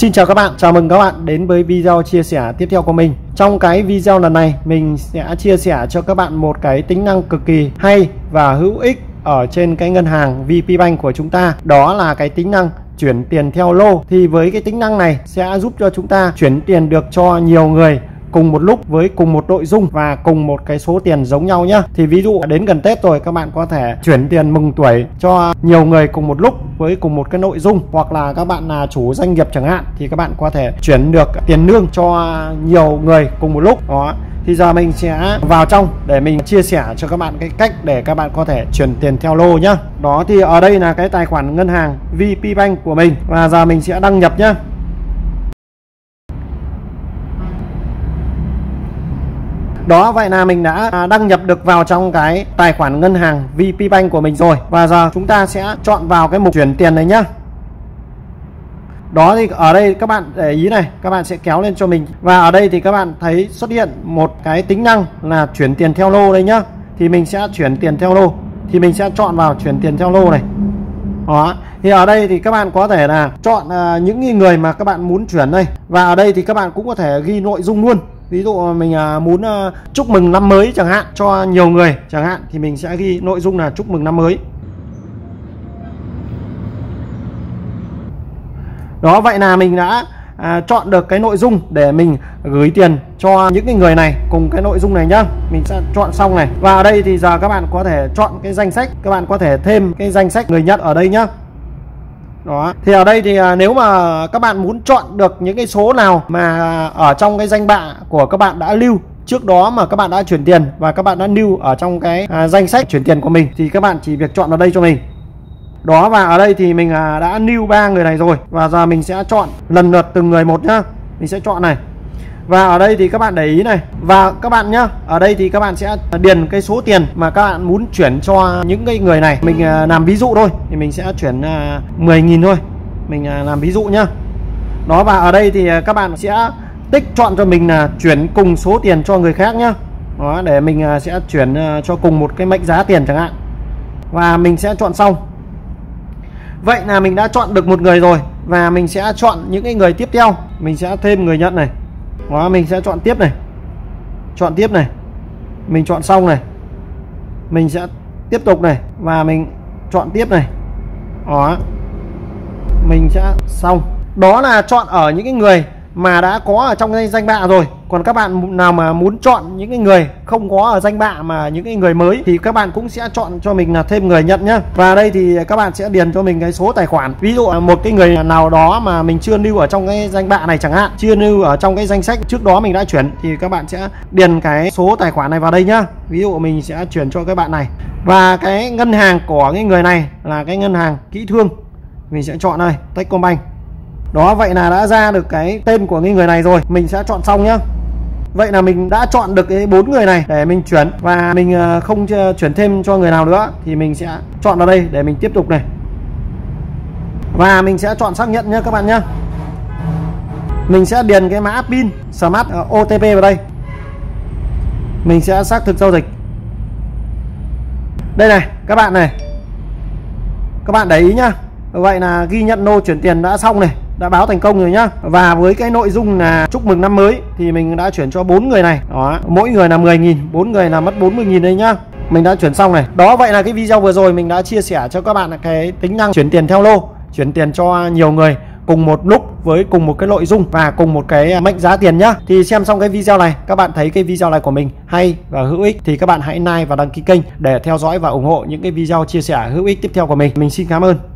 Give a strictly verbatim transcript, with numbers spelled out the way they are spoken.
Xin chào các bạn, chào mừng các bạn đến với video chia sẻ tiếp theo của mình. Trong cái video lần này mình sẽ chia sẻ cho các bạn một cái tính năng cực kỳ hay và hữu ích ở trên cái ngân hàng vê pê Bank của chúng ta. Đó là cái tính năng chuyển tiền theo lô. Thì với cái tính năng này sẽ giúp cho chúng ta chuyển tiền được cho nhiều người cùng một lúc với cùng một nội dung và cùng một cái số tiền giống nhau nhá. Thì ví dụ đến gần Tết rồi, các bạn có thể chuyển tiền mừng tuổi cho nhiều người cùng một lúc với cùng một cái nội dung, hoặc là các bạn là chủ doanh nghiệp chẳng hạn thì các bạn có thể chuyển được tiền lương cho nhiều người cùng một lúc đó. Thì giờ mình sẽ vào trong để mình chia sẻ cho các bạn cái cách để các bạn có thể chuyển tiền theo lô nhá. Đó, thì ở đây là cái tài khoản ngân hàng vê pê Bank của mình và giờ mình sẽ đăng nhập nhá. Đó, vậy là mình đã đăng nhập được vào trong cái tài khoản ngân hàng vê pê Bank của mình rồi. Và giờ chúng ta sẽ chọn vào cái mục chuyển tiền này nhá. Đó, thì ở đây các bạn để ý này, các bạn sẽ kéo lên cho mình. Và ở đây thì các bạn thấy xuất hiện một cái tính năng là chuyển tiền theo lô đây nhá. Thì mình sẽ chuyển tiền theo lô, thì mình sẽ chọn vào chuyển tiền theo lô này. Đó, thì ở đây thì các bạn có thể là chọn những người mà các bạn muốn chuyển đây. Và ở đây thì các bạn cũng có thể ghi nội dung luôn. Ví dụ mình muốn chúc mừng năm mới chẳng hạn cho nhiều người chẳng hạn, thì mình sẽ ghi nội dung là chúc mừng năm mới. Đó, vậy là mình đã chọn được cái nội dung để mình gửi tiền cho những cái người này cùng cái nội dung này nhá. Mình sẽ chọn xong này. Và ở đây thì giờ các bạn có thể chọn cái danh sách, các bạn có thể thêm cái danh sách người nhận ở đây nhá. Đó, thì ở đây thì nếu mà các bạn muốn chọn được những cái số nào mà ở trong cái danh bạ của các bạn đã lưu trước đó mà các bạn đã chuyển tiền và các bạn đã lưu ở trong cái danh sách chuyển tiền của mình, thì các bạn chỉ việc chọn vào đây cho mình. Đó, và ở đây thì mình đã lưu ba người này rồi. Và giờ mình sẽ chọn lần lượt từng người một nhá. Mình sẽ chọn này. Và ở đây thì các bạn để ý này. Và các bạn nhá, ở đây thì các bạn sẽ điền cái số tiền mà các bạn muốn chuyển cho những cái người này. Mình làm ví dụ thôi, thì mình sẽ chuyển mười nghìn thôi. Mình làm ví dụ nhá. Đó, và ở đây thì các bạn sẽ tích chọn cho mình là chuyển cùng số tiền cho người khác nhá. Đó, để mình sẽ chuyển cho cùng một cái mệnh giá tiền chẳng hạn. Và mình sẽ chọn xong. Vậy là mình đã chọn được một người rồi. Và mình sẽ chọn những cái người tiếp theo. Mình sẽ thêm người nhận này. Đó, mình sẽ chọn tiếp này. Chọn tiếp này. Mình chọn xong này. Mình sẽ tiếp tục này. Và mình chọn tiếp này. Đó, mình sẽ xong. Đó là chọn ở những cái người mà đã có ở trong cái danh bạ rồi. Còn các bạn nào mà muốn chọn những cái người không có ở danh bạ mà những cái người mới, thì các bạn cũng sẽ chọn cho mình là thêm người nhận nhá. Và đây thì các bạn sẽ điền cho mình cái số tài khoản. Ví dụ một cái người nào đó mà mình chưa lưu ở trong cái danh bạ này chẳng hạn, chưa lưu ở trong cái danh sách trước đó mình đã chuyển, thì các bạn sẽ điền cái số tài khoản này vào đây nhá. Ví dụ mình sẽ chuyển cho các bạn này. Và cái ngân hàng của cái người này là cái ngân hàng Kỹ Thương. Mình sẽ chọn đây, Techcombank. Đó, vậy là đã ra được cái tên của cái người này rồi. Mình sẽ chọn xong nhá. Vậy là mình đã chọn được cái bốn người này để mình chuyển. Và mình không chuyển thêm cho người nào nữa, thì mình sẽ chọn vào đây để mình tiếp tục này. Và mình sẽ chọn xác nhận nhá các bạn nhá. Mình sẽ điền cái mã pin Smart ô tê pê vào đây. Mình sẽ xác thực giao dịch. Đây này các bạn này. Các bạn để ý nhá. Vậy là ghi nhận lô chuyển tiền đã xong này, đã báo thành công rồi nhá. Và với cái nội dung là chúc mừng năm mới thì mình đã chuyển cho bốn người này. Đó, mỗi người là mười nghìn, bốn người là mất bốn mươi nghìn đây nhá. Mình đã chuyển xong này. Đó, vậy là cái video vừa rồi mình đã chia sẻ cho các bạn cái tính năng chuyển tiền theo lô, chuyển tiền cho nhiều người cùng một lúc với cùng một cái nội dung và cùng một cái mệnh giá tiền nhá. Thì xem xong cái video này, các bạn thấy cái video này của mình hay và hữu ích thì các bạn hãy like và đăng ký kênh để theo dõi và ủng hộ những cái video chia sẻ hữu ích tiếp theo của mình. Mình xin cảm ơn.